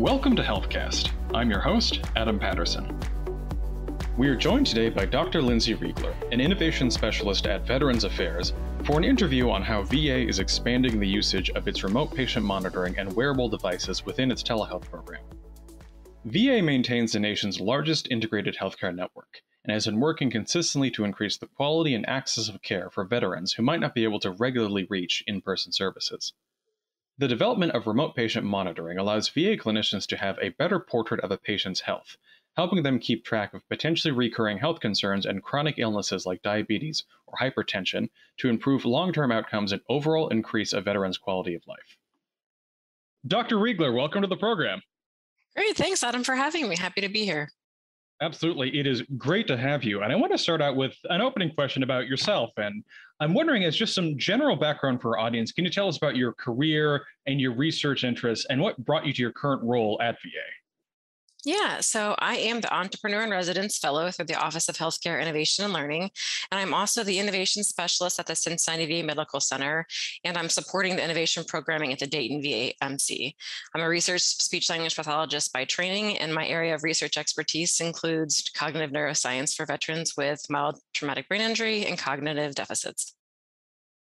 Welcome to HealthCast. I'm your host, Adam Patterson. We are joined today by Dr. Lindsay Riegler, an innovation specialist at Veterans Affairs, for an interview on how VA is expanding the usage of its remote patient monitoring and wearable devices within its telehealth program. VA maintains the nation's largest integrated healthcare network and has been working consistently to increase the quality and access of care for veterans who might not be able to regularly reach in-person services. The development of remote patient monitoring allows VA clinicians to have a better portrait of a patient's health, helping them keep track of potentially recurring health concerns and chronic illnesses like diabetes or hypertension to improve long-term outcomes and overall increase a veteran's quality of life. Dr. Riegler, welcome to the program. Great. Thanks, Adam, for having me. Happy to be here. Absolutely. It is great to have you. And I want to start out with an opening question about yourself. And I'm wondering, as just some general background for our audience, can you tell us about your career and your research interests and what brought you to your current role at VA? Yeah, so I am the Entrepreneur in Residence Fellow through the Office of Healthcare Innovation and Learning, and I'm also the Innovation Specialist at the Cincinnati VA Medical Center, and I'm supporting the Innovation Programming at the Dayton VAMC. I'm a research speech-language pathologist by training, and my area of research expertise includes cognitive neuroscience for veterans with mild traumatic brain injury and cognitive deficits.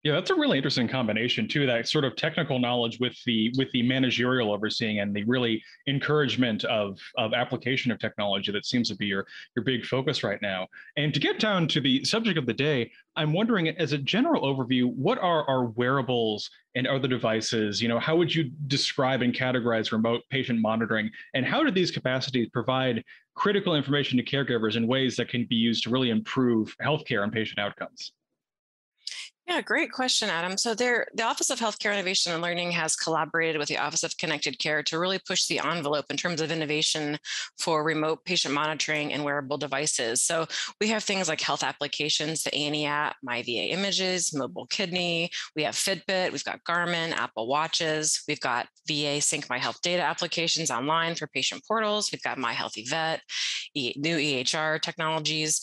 Yeah, that's a really interesting combination too, that sort of technical knowledge with the managerial overseeing and the really encouragement of application of technology that seems to be your big focus right now. And to get down to the subject of the day, I'm wondering, as a general overview, what are our wearables and other devices? You know, how would you describe and categorize remote patient monitoring? And how do these capacities provide critical information to caregivers in ways that can be used to really improve healthcare and patient outcomes? Yeah, great question, Adam. So the Office of Healthcare Innovation and Learning has collaborated with the Office of Connected Care to really push the envelope in terms of innovation for remote patient monitoring and wearable devices. So we have things like health applications, the ANI app, MyVA Images, Mobile Kidney. We have Fitbit. We've got Garmin, Apple Watches. We've got VA Sync My Health data applications online for patient portals. We've got My Healthy Vet, new EHR technologies.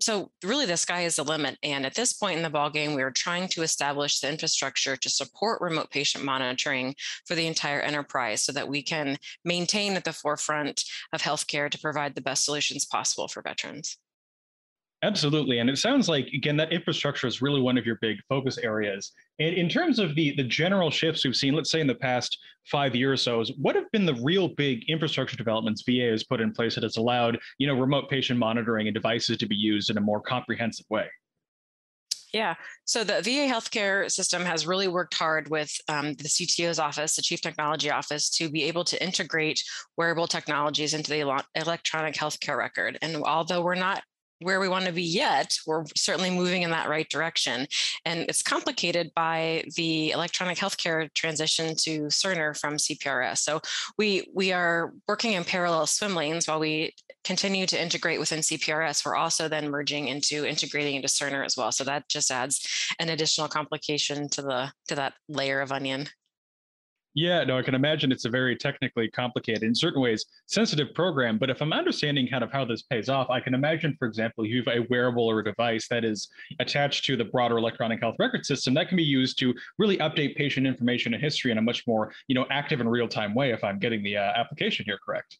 So really, the sky is the limit. And at this point in the ballgame, we are trying to establish the infrastructure to support remote patient monitoring for the entire enterprise so that we can maintain at the forefront of healthcare to provide the best solutions possible for veterans. Absolutely. And it sounds like, again, that infrastructure is really one of your big focus areas. And in terms of the general shifts we've seen, let's say in the past 5 years or so, is what have been the real big infrastructure developments VA has put in place that has allowed, you know, remote patient monitoring and devices to be used in a more comprehensive way? Yeah, so the VA healthcare system has really worked hard with the CTO's office, the Chief Technology Office, to be able to integrate wearable technologies into the electronic healthcare record. And although we're not where we want to be yet, we're certainly moving in that right direction. And it's complicated by the electronic healthcare transition to Cerner from CPRS. So we are working in parallel swim lanes while we continue to integrate within CPRS. We're also then integrating into Cerner as well. So that just adds an additional complication to that layer of onion. Yeah, no, I can imagine it's a very technically complicated, in certain ways, sensitive program. But if I'm understanding kind of how this pays off, I can imagine, for example, you have a wearable or a device that is attached to the broader electronic health record system that can be used to really update patient information and history in a much more, you know, active and real-time way, if I'm getting the application here correct.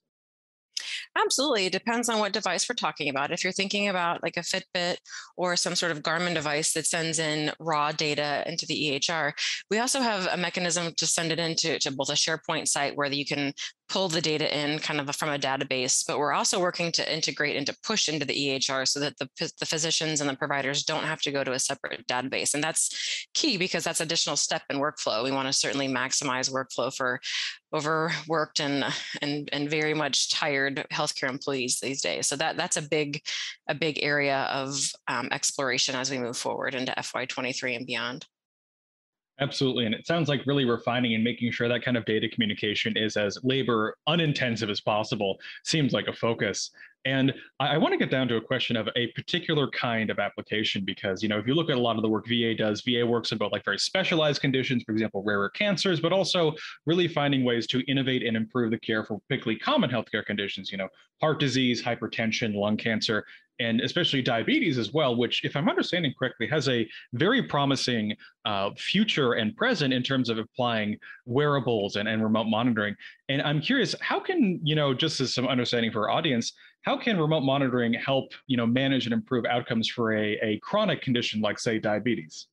Absolutely. It depends on what device we're talking about. If you're thinking about like a Fitbit or some sort of Garmin device that sends in raw data into the EHR, we also have a mechanism to send it into both a SharePoint site where you can pull the data in kind of from a database, but we're also working to integrate and to push into the EHR so that the physicians and the providers don't have to go to a separate database. And that's key because that's additional step in workflow. We want to certainly maximize workflow for overworked and very much tired healthcare employees these days. So that's a big area of exploration as we move forward into FY23 and beyond. Absolutely. And it sounds like really refining and making sure that kind of data communication is as labor unintensive as possible seems like a focus. And I want to get down to a question of a particular kind of application, because, you know, if you look at a lot of the work VA does, VA works in both like very specialized conditions, for example, rarer cancers, but also really finding ways to innovate and improve the care for particularly common healthcare conditions, you know, heart disease, hypertension, lung cancer. and especially diabetes as well, which, if I'm understanding correctly, has a very promising future and present in terms of applying wearables and remote monitoring. And I'm curious, how can, just as some understanding for our audience, how can remote monitoring help, manage and improve outcomes for a chronic condition like, say, diabetes?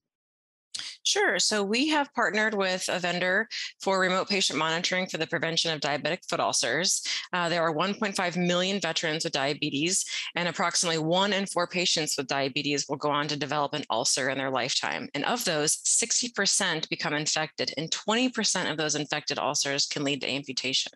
Sure. So we have partnered with a vendor for remote patient monitoring for the prevention of diabetic foot ulcers. There are 1.5 million veterans with diabetes, and approximately 1 in 4 patients with diabetes will go on to develop an ulcer in their lifetime. And of those, 60% become infected, and 20% of those infected ulcers can lead to amputation.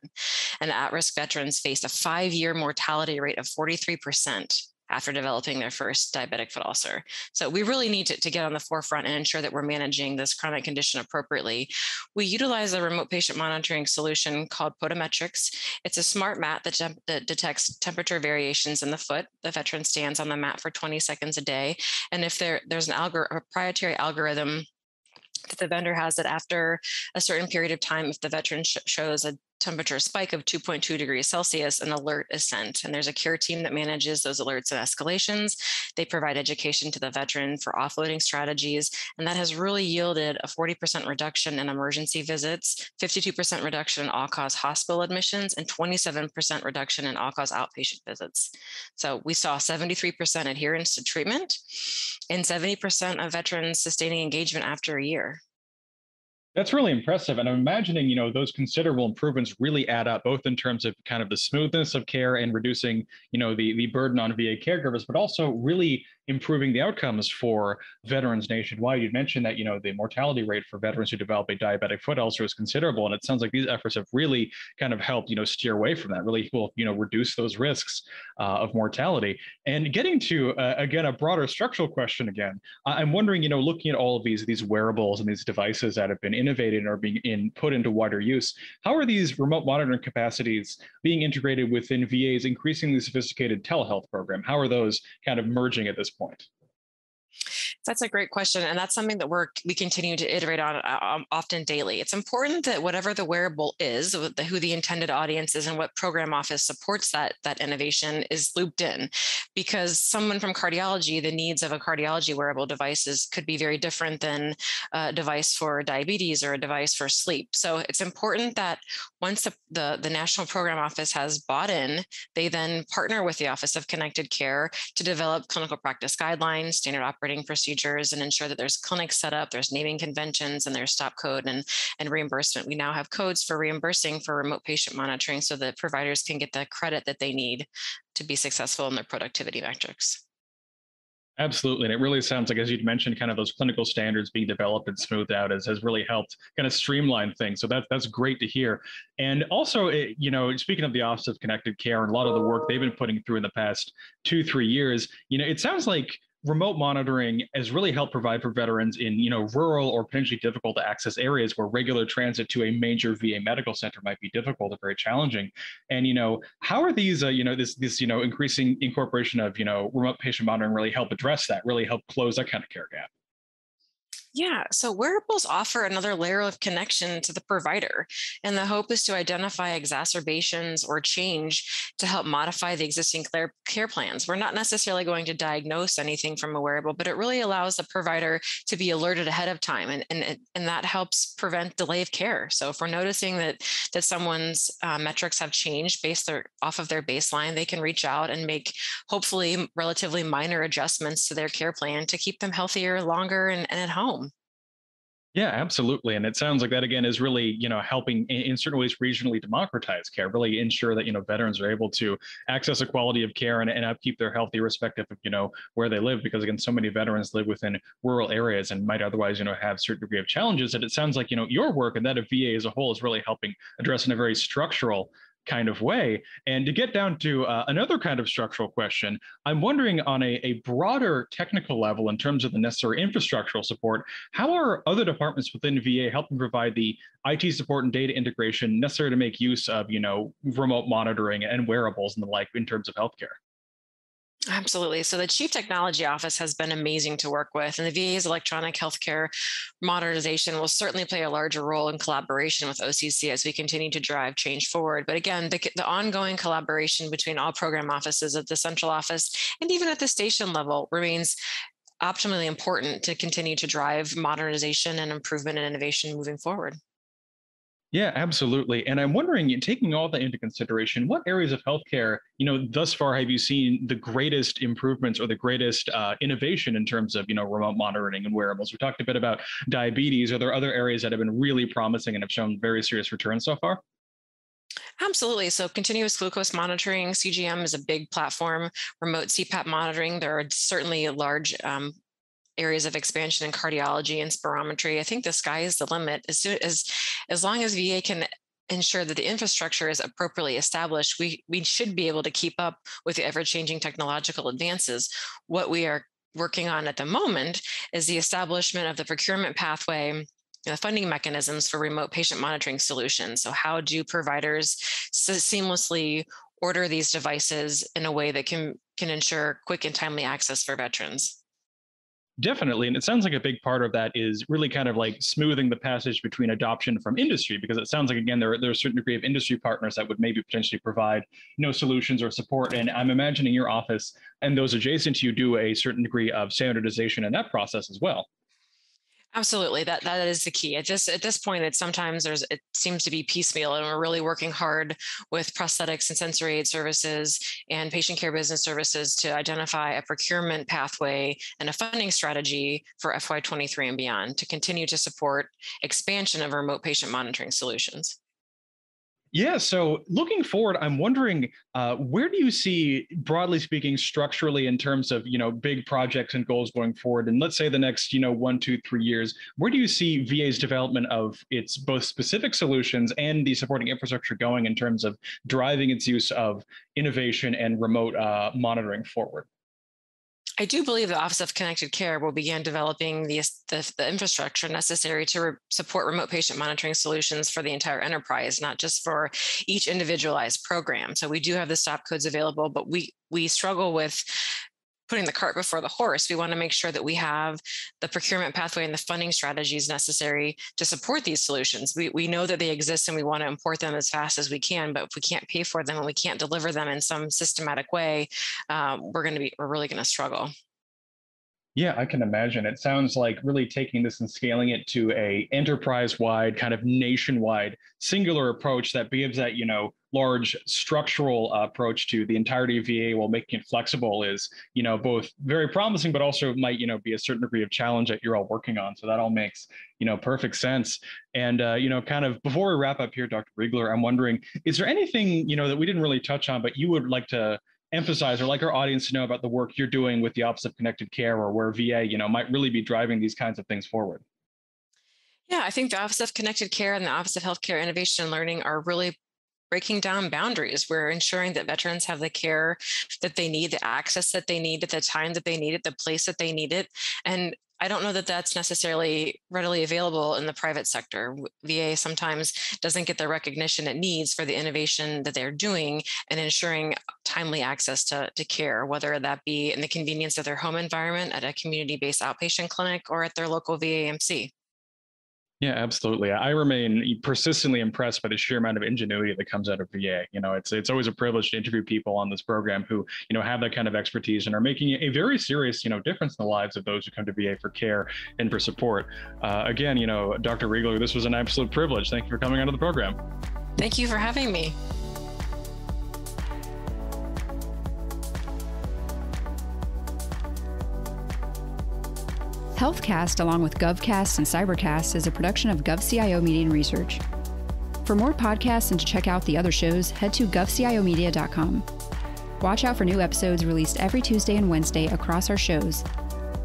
And at-risk veterans face a 5-year mortality rate of 43%. After developing their first diabetic foot ulcer. So we really need to get on the forefront and ensure that we're managing this chronic condition appropriately. We utilize a remote patient monitoring solution called Podometrics. It's a smart mat that detects temperature variations in the foot. The veteran stands on the mat for 20 seconds a day. And if there's a proprietary algorithm that the vendor has, that after a certain period of time, if the veteran shows a temperature spike of 2.2 degrees Celsius, an alert is sent. And there's a care team that manages those alerts and escalations. They provide education to the veteran for offloading strategies. And that has really yielded a 40% reduction in emergency visits, 52% reduction in all-cause hospital admissions, and 27% reduction in all-cause outpatient visits. So we saw 73% adherence to treatment and 70% of veterans sustaining engagement after a year. That's really impressive. And I'm imagining, those considerable improvements really add up, both in terms of kind of the smoothness of care and reducing, the burden on VA caregivers, but also really improving the outcomes for veterans nationwide. You mentioned that, the mortality rate for veterans who develop a diabetic foot ulcer is considerable. And it sounds like these efforts have really kind of helped, steer away from that, really will, reduce those risks of mortality. And getting to, again, a broader structural question again, I'm wondering, looking at all of these wearables and these devices that have been innovated or being put into wider use. How are these remote monitoring capacities being integrated within VA's increasingly sophisticated telehealth program? How are those kind of merging at this point? That's a great question. And that's something that we continue to iterate on often daily. It's important that whatever the wearable is, who the intended audience is, and what program office supports that innovation is looped in. Because someone from cardiology, the needs of a cardiology wearable devices could be very different than a device for diabetes or a device for sleep. So it's important that once the National Program Office has bought in, they then partner with the Office of Connected Care to develop clinical practice guidelines, standard operating procedures, and ensure that there's clinics set up, there's naming conventions, and there's stop code and reimbursement. We now have codes for reimbursing for remote patient monitoring so that providers can get the credit that they need to be successful in their productivity metrics. Absolutely. And it really sounds like, as you'd mentioned, kind of those clinical standards being developed and smoothed out has really helped kind of streamline things. So that's great to hear. And also, speaking of the Office of Connected Care and a lot of the work they've been putting through in the past 2-3 years, it sounds like remote monitoring has really helped provide for veterans in, rural or potentially difficult to access areas where regular transit to a major VA medical center might be difficult or very challenging. And, how are these, this increasing incorporation of, remote patient monitoring really help address that, really help close that kind of care gap? Yeah, so wearables offer another layer of connection to the provider, and the hope is to identify exacerbations or change to help modify the existing care plans. We're not necessarily going to diagnose anything from a wearable, but it really allows the provider to be alerted ahead of time, and that helps prevent delay of care. So if we're noticing that someone's metrics have changed off of their baseline, they can reach out and make hopefully relatively minor adjustments to their care plan to keep them healthier, longer, and at home. Yeah, absolutely. And it sounds like that, again, is really, helping in certain ways regionally democratize care, really ensure that, veterans are able to access a quality of care and upkeep their health irrespective of, where they live. Because, again, so many veterans live within rural areas and might otherwise, have a certain degree of challenges. And it sounds like, your work and that of VA as a whole is really helping address in a very structural kind of way. And to get down to another kind of structural question, I'm wondering on a broader technical level in terms of the necessary infrastructural support, how are other departments within VA helping provide the IT support and data integration necessary to make use of, remote monitoring and wearables and the like in terms of healthcare? Absolutely. So the Chief Technology Office has been amazing to work with, and the VA's electronic healthcare modernization will certainly play a larger role in collaboration with OCC as we continue to drive change forward. But again, the ongoing collaboration between all program offices at the central office and even at the station level remains optimally important to continue to drive modernization and improvement and innovation moving forward. Yeah, absolutely. And I'm wondering, taking all that into consideration, what areas of healthcare, thus far have you seen the greatest improvements or the greatest innovation in terms of, remote monitoring and wearables? We talked a bit about diabetes. Are there other areas that have been really promising and have shown very serious returns so far? Absolutely. So continuous glucose monitoring, CGM is a big platform, remote CPAP monitoring. There are certainly a large areas of expansion in cardiology and spirometry. I think the sky is the limit. As long as VA can ensure that the infrastructure is appropriately established, we should be able to keep up with the ever-changing technological advances. What we are working on at the moment is the establishment of the procurement pathway, the funding mechanisms for remote patient monitoring solutions. So how do providers seamlessly order these devices in a way that can ensure quick and timely access for veterans? Definitely. And it sounds like a big part of that is really kind of like smoothing the passage between adoption from industry, because it sounds like, again, there are a certain degree of industry partners that would maybe potentially provide solutions or support. And I'm imagining your office and those adjacent to you do a certain degree of standardization in that process as well. Absolutely. That is the key. At this point, it seems to be piecemeal, and we're really working hard with prosthetics and sensory aid services and patient care business services to identify a procurement pathway and a funding strategy for FY23 and beyond to continue to support expansion of remote patient monitoring solutions. Yeah. So looking forward, I'm wondering, where do you see, broadly speaking, structurally in terms of, big projects and goals going forward? And let's say the next, 1, 2, 3 years, where do you see VA's development of its both specific solutions and the supporting infrastructure going in terms of driving its use of innovation and remote monitoring forward? I do believe the Office of Connected Care will begin developing the infrastructure necessary to support remote patient monitoring solutions for the entire enterprise, not just for each individualized program. So we do have the stop codes available, but we struggle with putting the cart before the horse. We want to make sure that we have the procurement pathway and the funding strategies necessary to support these solutions. We know that they exist and we want to import them as fast as we can, but if we can't pay for them and we can't deliver them in some systematic way, we're really going to struggle. Yeah, I can imagine. It sounds like really taking this and scaling it to a enterprise-wide, kind of nationwide, singular approach that gives that, large structural approach to the entirety of VA while making it flexible is, both very promising, but also might, be a certain degree of challenge that you're all working on. So that all makes, perfect sense. And, kind of before we wrap up here, Dr. Riegler, I'm wondering, is there anything, that we didn't really touch on, but you would like to emphasize or like our audience to know about the work you're doing with the Office of Connected Care, or where VA, might really be driving these kinds of things forward? Yeah, I think the Office of Connected Care and the Office of Healthcare Innovation and Learning are really breaking down boundaries. We're ensuring that veterans have the care that they need, the access that they need, at the time that they need it, the place that they need it. And I don't know that that's necessarily readily available in the private sector. VA sometimes doesn't get the recognition it needs for the innovation that they're doing and ensuring timely access to care, whether that be in the convenience of their home environment, at a community-based outpatient clinic, or at their local VAMC. Yeah, absolutely. I remain persistently impressed by the sheer amount of ingenuity that comes out of VA. It's always a privilege to interview people on this program who, have that kind of expertise and are making a very serious, difference in the lives of those who come to VA for care and for support. Again, Dr. Riegler, this was an absolute privilege. Thank you for coming onto the program. Thank you for having me. HealthCast, along with GovCast and CyberCast, is a production of GovCIO Media and Research. For more podcasts and to check out the other shows, head to govciomedia.com. Watch out for new episodes released every Tuesday and Wednesday across our shows.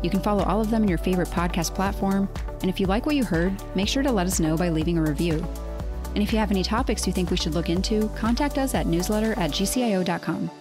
You can follow all of them in your favorite podcast platform, and if you like what you heard, make sure to let us know by leaving a review. And if you have any topics you think we should look into, contact us at newsletter@gcio.com.